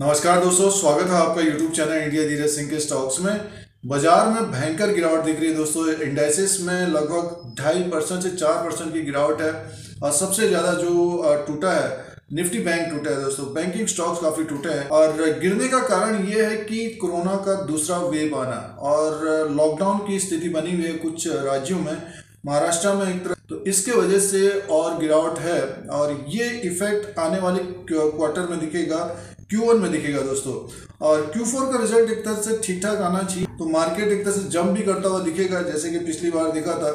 नमस्कार दोस्तों, स्वागत है आपका YouTube channel India Dheeraj Singh के स्टॉक्स में। बाजार में भयंकर गिरावट दिख रही है दोस्तों। इंडेक्सेस में लगभग 2.5% से 4% की गिरावट है और सबसे ज़्यादा जो टूटा है निफ्टी बैंक टूटा है दोस्तों। बैंकिंग स्टॉक्स काफ़ी टूटे हैं और गिरने का कारण ये है कि कोरोना का दूसरा वेव आना और लॉकडाउन की स्थिति बनी हुई है कुछ राज्यों में, महाराष्ट्र में एक तरह, तो इसके वजह से और गिरावट है और ये इफेक्ट आने वाले क्वार्टर में दिखेगा, Q1 में दिखेगा दोस्तों। और Q4 का रिजल्ट एक तरह से ठीक ठाक आना चाहिए तो मार्केट एक तरह से जंप भी करता हुआ दिखेगा जैसे कि पिछली बार दिखा था,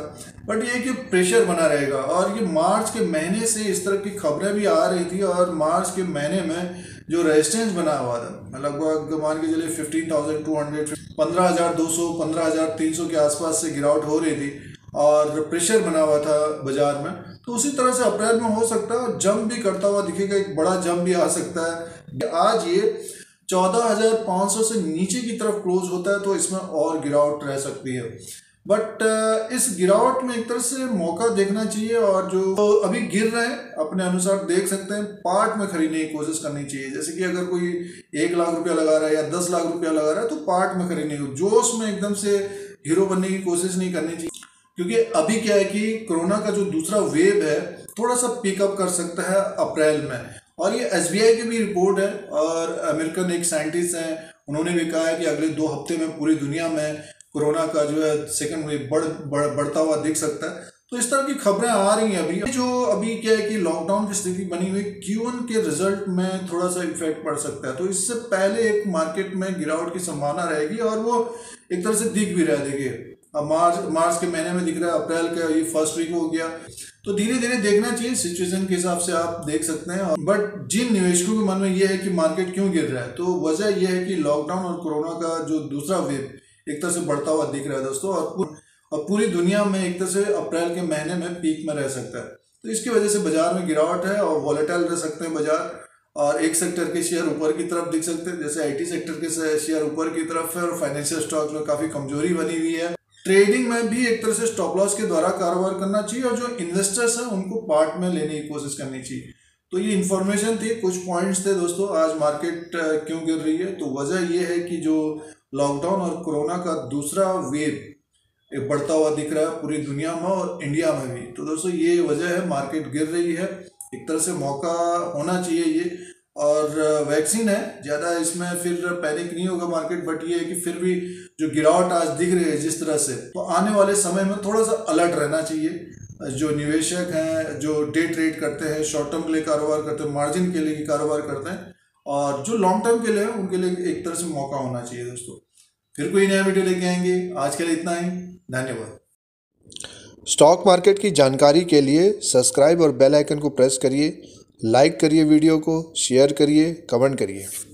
बट ये कि प्रेशर बना रहेगा। और ये मार्च के महीने से इस तरह की खबरें भी आ रही थी और मार्च के महीने में जो रेजिस्टेंस बना हुआ था लगभग मान के चलिए 15,200, 15,200, 15,300 के आसपास से गिरावट हो रही थी और प्रेशर बना हुआ था बाजार में, तो उसी तरह से अप्रैल में हो सकता है और जंप भी करता हुआ दिखेगा, एक बड़ा जंप भी आ सकता है। आज ये 14,500 से नीचे की तरफ क्लोज होता है तो इसमें और गिरावट रह सकती है, बट इस गिरावट में एक तरह से मौका देखना चाहिए और जो अभी गिर रहे हैं अपने अनुसार देख सकते हैं, पार्ट में खरीदने की कोशिश करनी चाहिए। जैसे कि अगर कोई 1 लाख रुपया लगा रहा है या 10 लाख रुपया लगा रहा है तो पार्ट में खरीदने को, जोश में एकदम से हीरो बनने की कोशिश नहीं करनी चाहिए, क्योंकि अभी क्या है कि कोरोना का जो दूसरा वेव है थोड़ा सा पिकअप कर सकता है अप्रैल में। और ये SBI की भी रिपोर्ट है और अमेरिकन एक साइंटिस्ट हैं, उन्होंने भी कहा है कि अगले 2 हफ्ते में पूरी दुनिया में कोरोना का जो है सेकंड वेव बढ़ता हुआ दिख सकता है। तो इस तरह की खबरें आ रही हैं। अभी जो अभी क्या है कि लॉकडाउन की स्थिति बनी हुई Q1 के रिजल्ट में थोड़ा सा इफेक्ट पड़ सकता है, तो इससे पहले एक मार्केट में गिरावट की संभावना रहेगी और वो एक तरह से दिख भी रहा है। देखिए अब मार्च के महीने में दिख रहा है, अप्रैल का ये फर्स्ट वीक हो गया, तो धीरे धीरे देखना चाहिए, सिचुएशन के हिसाब से आप देख सकते हैं। बट जिन निवेशकों के मन में ये है कि मार्केट क्यों गिर रहा है, तो वजह यह है कि लॉकडाउन और कोरोना का जो दूसरा वेव एक तरह से बढ़ता हुआ दिख रहा है दोस्तों और पूरी दुनिया में एक तरह से अप्रैल के महीने में पीक में रह सकता है, तो इसकी वजह से बाजार में गिरावट है और वॉलेटाइल रह सकते हैं बाजार। और एक सेक्टर के शेयर ऊपर की तरफ दिख सकते हैं, जैसे IT सेक्टर के शेयर ऊपर की तरफ है और फाइनेंशियल स्टॉक्स में काफ़ी कमजोरी बनी हुई है। ट्रेडिंग में भी एक तरह से स्टॉप लॉस के द्वारा कारोबार करना चाहिए और जो इन्वेस्टर्स हैं उनको पार्ट में लेने की कोशिश करनी चाहिए। तो ये इन्फॉर्मेशन थी, कुछ पॉइंट्स थे दोस्तों आज मार्केट क्यों गिर रही है। तो वजह ये है कि जो लॉकडाउन और कोरोना का दूसरा वेव बढ़ता हुआ दिख रहा है पूरी दुनिया में और इंडिया में भी, तो दोस्तों ये वजह है मार्केट गिर रही है। एक तरह से मौका होना चाहिए ये, और वैक्सीन है ज़्यादा, इसमें फिर पैनिक नहीं होगा मार्केट, बट ये है कि फिर भी जो गिरावट आज दिख रही है जिस तरह से, तो आने वाले समय में थोड़ा सा अलर्ट रहना चाहिए। जो निवेशक हैं, जो डे ट्रेड करते हैं, शॉर्ट टर्म के लिए कारोबार करते हैं, मार्जिन के लिए कारोबार करते हैं, और जो लॉन्ग टर्म के लिए हैं उनके लिए एक तरह से मौका होना चाहिए दोस्तों। फिर कोई नया वीडियो लेके आएंगे, आज के लिए इतना ही, धन्यवाद। स्टॉक मार्केट की जानकारी के लिए सब्सक्राइब और बेल आइकन को प्रेस करिए, लाइक करिए, वीडियो को शेयर करिए, कमेंट करिए।